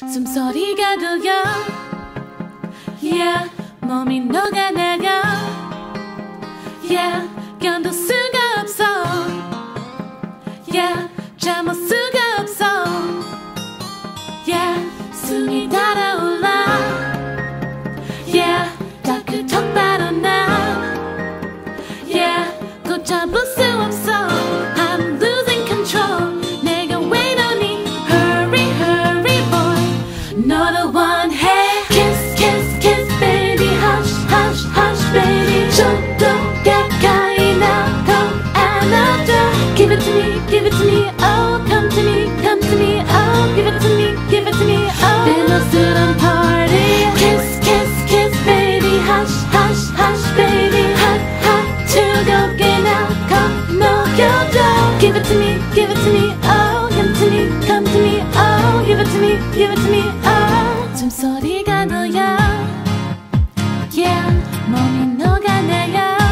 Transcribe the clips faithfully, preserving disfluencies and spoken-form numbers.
숨소리가 고여 yeah 몸이 녹아나가 yeah 견딜 수가 없어 yeah 잠 올 수가 없어 yeah 숨이 달아올라 yeah 턱을 턱바로 나 yeah 곧 잡을 수 없어 Give it to me, oh, come to me, come to me, oh, give it to me, give it to me, oh. Then we'll sit and party. Kiss, kiss, kiss, baby, hush, hush, hush, baby. Hot, hot, 즐겁게 나 건너겨줘. Give it to me, give it to me, oh, come to me, come to me, oh, give it to me, give it to me, oh. 숨소리가 들려, yeah, 몸이 녹아내려.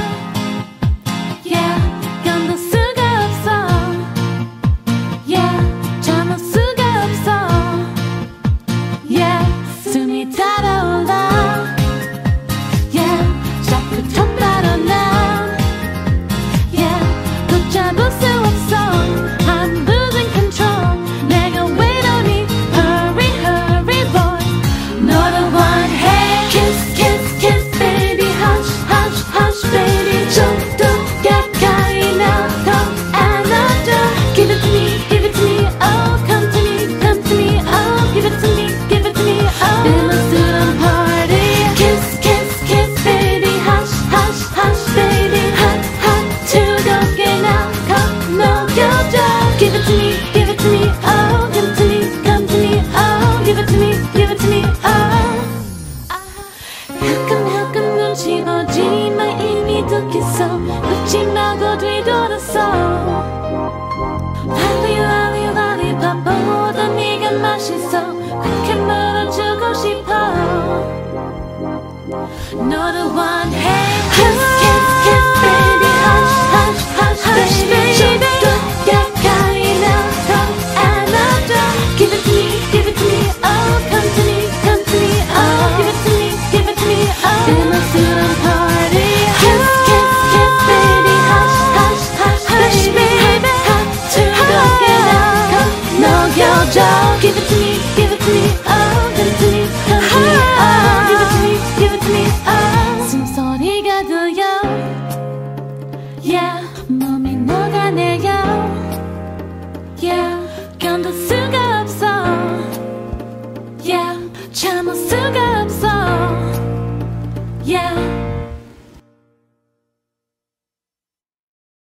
집어지마 이미 듣겠어 웃지 말고 뒤돌았어 랄리랄리랄리 밥보다 네가 맛있어 그렇게 물어주고 싶어 너를 원해 Kiss kiss kiss baby hush hush hush hush baby 좀 더 가까이 나 더 안아줘 Give it to me give it to me oh come to me come to me oh give it to me give it to me oh 내 맘수란 Give it to me, give it to me, oh, give it to me, come to me, oh, give it to me, give it to me, oh. 숨소리가 들려, yeah, 몸이 녹아내려, yeah, 견딜 수가 없어, yeah, 참을 수가 없어.